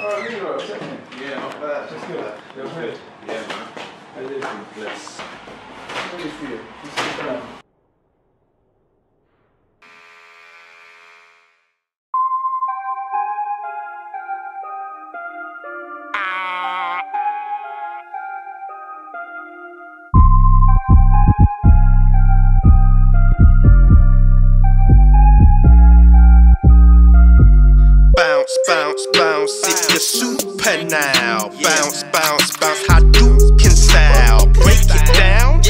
Alright, you're alright, isn't it? Yeah, not bad. That's good. You're good. Yeah, man. I live in bliss. What do you feel? Just sit down. Bounce, bounce, if you're super now. Bounce, bounce, bounce, Hadouken style. Break it down.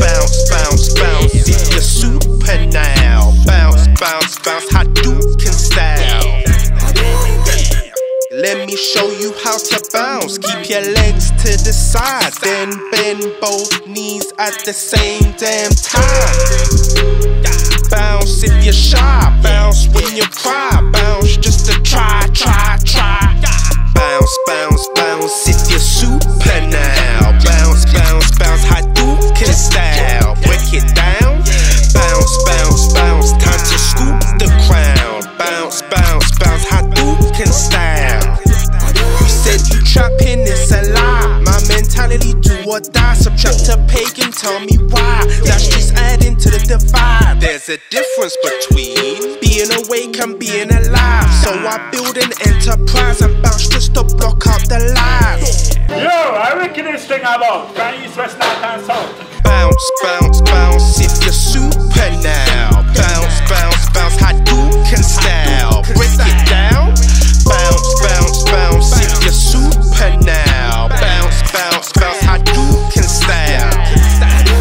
Bounce, bounce, bounce, if you're super now. Bounce, bounce, bounce, Hadouken style. Let me show you how to bounce. Keep your legs to the side, then bend both knees at the same damn time. Bounce if you're shy, bounce when you cry, bounce just to try. Bounce, bounce, bounce if you're super now. Bounce, bounce, bounce, Hadouken style. Break it down. Bounce, bounce, bounce, time to scoop the crown. Bounce, bounce, bounce, Hadouken style. You said you trapping, it's a lie. My mentality do or die. Subtract a pagan, tell me why. That's just adding to the divide. There's a difference between being awake and being alive. So I build an enterprise and bounce just to block out the lies. Yo, I reckon this thing I love. Can't use West Nile dance out. Bounce, bounce, bounce if you're super now. Bounce, bounce, bounce, Hadouken style. Break it down. Bounce, bounce, bounce if you're super now. Bounce, bounce, bounce, Hadouken style.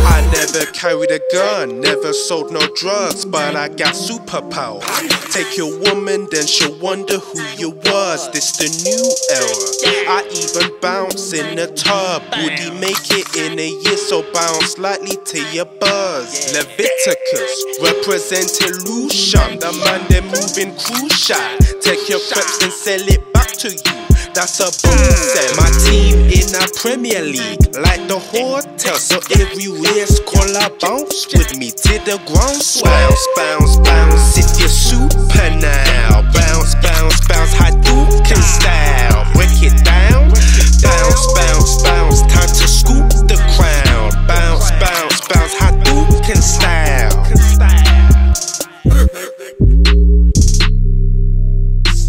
I never carried a gun, never sold no drugs, but I got superpowers. Take your woman, then she'll wonder who you was. This the new era. I even bounce in the tub. Would he make it in a year? So bounce lightly till you buzz. Leviticus, representing Lucia. The man they're moving crucial. Take your creps and sell it back to you. That's a boom set. My team in our Premier League, like the hotel. So every waist collar bounce with me to the ground swell. Bounce, bounce, bounce if you're super now. Bounce, bounce, bounce, Hadouken style. Break it down. Bounce, bounce, bounce, time to scoop the crown. Bounce, bounce, bounce, Hadouken style.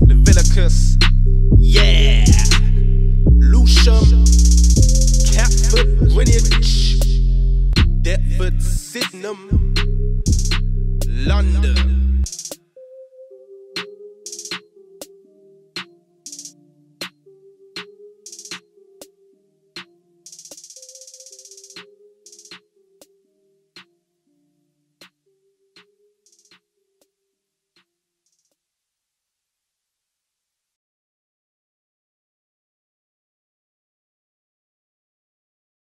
Leviticus. Yeah, Lucium, Catford, Greenwich, Deptford, Sydenham, London.